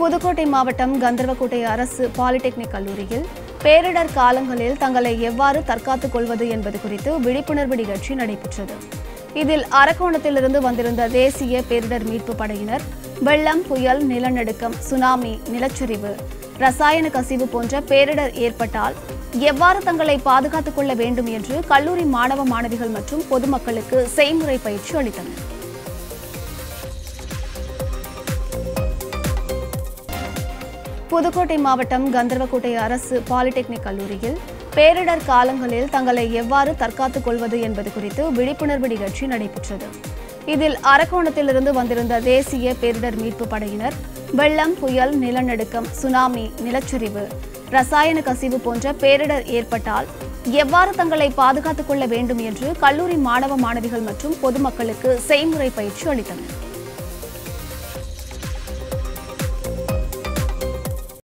புதுக்கோட்டை மாவட்டம் கந்தர்வக்கோட்டை அரசு பாலிடெக்னிக் கல்லூரியில் பேரிடர் காலங்களில் தங்களை எவ்வாறு தற்காத்துக் கொள்வது என்பது குறித்து விழிப்புணர்வு நிகழ்ச்சி நடைபெற்றது. இதில் அரக்கோணத்திலிருந்து வந்திருந்த தேசிய பேரிடர் மீட்பு படையினர் வெள்ளம், புயல், நிலநடுக்கம், சுனாமி, நிலச்சரிவு, ரசாயன கசிவு போன்ற பேரிடர் ஏற்பட்டால் எவ்வாறு தங்களை பாதுகாத்துக் கொள்ள வேண்டும் என்று கல்லூரி மாணவ மாணவிகள் மற்றும் பொதுமக்களுக்கு செய்முறை பயிற்சி அளித்தனர். புதுக்கோட்டை மாவட்டம் கந்தர்வக்கோட்டை அரசு பாலிடெக்னிக் கல்லூரியில் பேரிடர் காலங்களில் தங்களை எவ்வாறு தற்காத்துக் கொள்வது என்பது குறித்து விழிப்புணர்வு நிகழ்ச்சி நடைபெற்றது. இதில் அரக்கோணத்திலிருந்து வந்திருந்த தேசிய பேரிடர் மீட்பு படையினர் வெள்ளம், புயல், நிலநடுக்கம், சுனாமி, நிலச்சரிவு, ரசாயன கசிவு போன்ற பேரிடர் ஏற்பட்டால் எவ்வாறு தங்களை பாதுகாத்துக் கொள்ள வேண்டும் என்று கல்லூரி மாணவ மாணவிகள் மற்றும் பொதுமக்களுக்கு செய்முறை பயிற்சி அளித்தனர்.